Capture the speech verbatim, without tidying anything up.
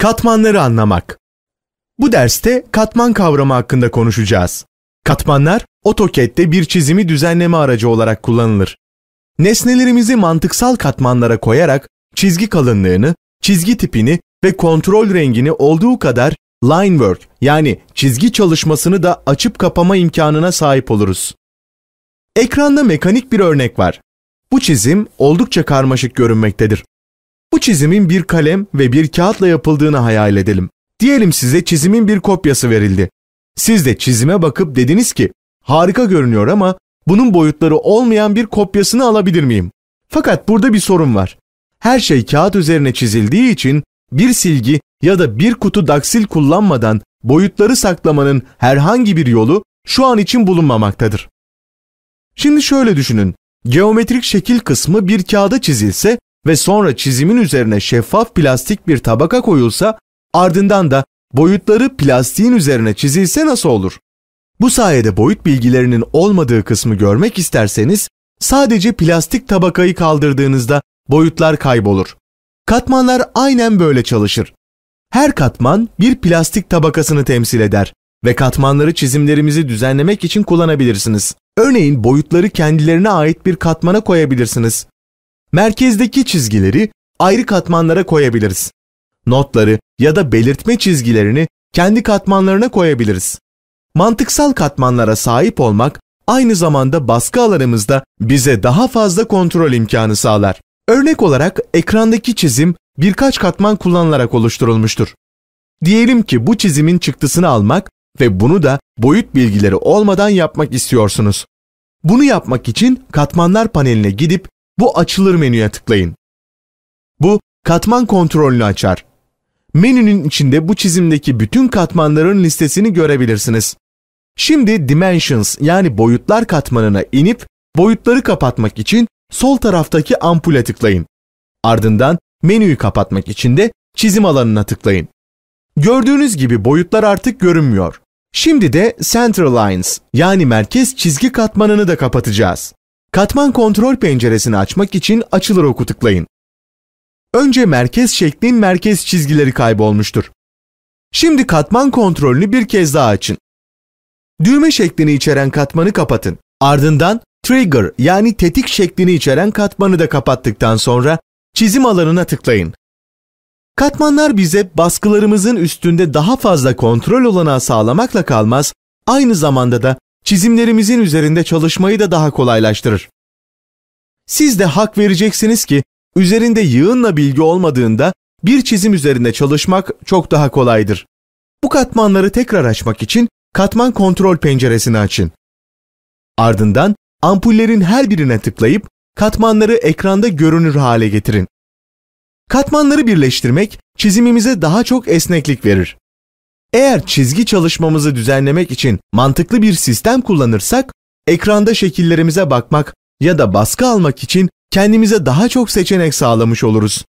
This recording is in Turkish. Katmanları anlamak. Bu derste katman kavramı hakkında konuşacağız. Katmanlar, AutoCAD'de bir çizimi düzenleme aracı olarak kullanılır. Nesnelerimizi mantıksal katmanlara koyarak çizgi kalınlığını, çizgi tipini ve kontrol rengini olduğu kadar line work yani çizgi çalışmasını da açıp kapama imkanına sahip oluruz. Ekranda mekanik bir örnek var. Bu çizim oldukça karmaşık görünmektedir. Bu çizimin bir kalem ve bir kağıtla yapıldığını hayal edelim. Diyelim size çizimin bir kopyası verildi. Siz de çizime bakıp dediniz ki, harika görünüyor ama bunun boyutları olmayan bir kopyasını alabilir miyim? Fakat burada bir sorun var. Her şey kağıt üzerine çizildiği için bir silgi ya da bir kutu daksil kullanmadan boyutları saklamanın herhangi bir yolu şu an için bulunmamaktadır. Şimdi şöyle düşünün. Geometrik şekil kısmı bir kağıda çizilse ve sonra çizimin üzerine şeffaf plastik bir tabaka koyulsa, ardından da boyutları plastiğin üzerine çizilse nasıl olur? Bu sayede boyut bilgilerinin olmadığı kısmı görmek isterseniz, sadece plastik tabakayı kaldırdığınızda boyutlar kaybolur. Katmanlar aynen böyle çalışır. Her katman bir plastik tabakasını temsil eder ve katmanları çizimlerimizi düzenlemek için kullanabilirsiniz. Örneğin boyutları kendilerine ait bir katmana koyabilirsiniz. Merkezdeki çizgileri ayrı katmanlara koyabiliriz. Notları ya da belirtme çizgilerini kendi katmanlarına koyabiliriz. Mantıksal katmanlara sahip olmak aynı zamanda baskı alanımızda bize daha fazla kontrol imkanı sağlar. Örnek olarak ekrandaki çizim birkaç katman kullanılarak oluşturulmuştur. Diyelim ki bu çizimin çıktısını almak ve bunu da boyut bilgileri olmadan yapmak istiyorsunuz. Bunu yapmak için katmanlar paneline gidip bu açılır menüye tıklayın. Bu katman kontrolünü açar. Menünün içinde bu çizimdeki bütün katmanların listesini görebilirsiniz. Şimdi Dimensions yani boyutlar katmanına inip boyutları kapatmak için sol taraftaki ampule tıklayın. Ardından menüyü kapatmak için de çizim alanına tıklayın. Gördüğünüz gibi boyutlar artık görünmüyor. Şimdi de Center Lines yani merkez çizgi katmanını da kapatacağız. Katman kontrol penceresini açmak için açılır oku tıklayın. Önce merkez şeklin merkez çizgileri kaybolmuştur. Şimdi katman kontrolünü bir kez daha açın. Düğme şeklini içeren katmanı kapatın. Ardından Trigger yani tetik şeklini içeren katmanı da kapattıktan sonra çizim alanına tıklayın. Katmanlar bize baskılarımızın üstünde daha fazla kontrol olanağı sağlamakla kalmaz, aynı zamanda da çizimlerimizin üzerinde çalışmayı da daha kolaylaştırır. Siz de hak vereceksiniz ki üzerinde yığınla bilgi olmadığında bir çizim üzerinde çalışmak çok daha kolaydır. Bu katmanları tekrar açmak için katman kontrol penceresini açın. Ardından ampullerin her birine tıklayıp katmanları ekranda görünür hale getirin. Katmanları birleştirmek çizimimize daha çok esneklik verir. Eğer çizgi çalışmamızı düzenlemek için mantıklı bir sistem kullanırsak, ekranda şekillerimize bakmak ya da baskı almak için kendimize daha çok seçenek sağlamış oluruz.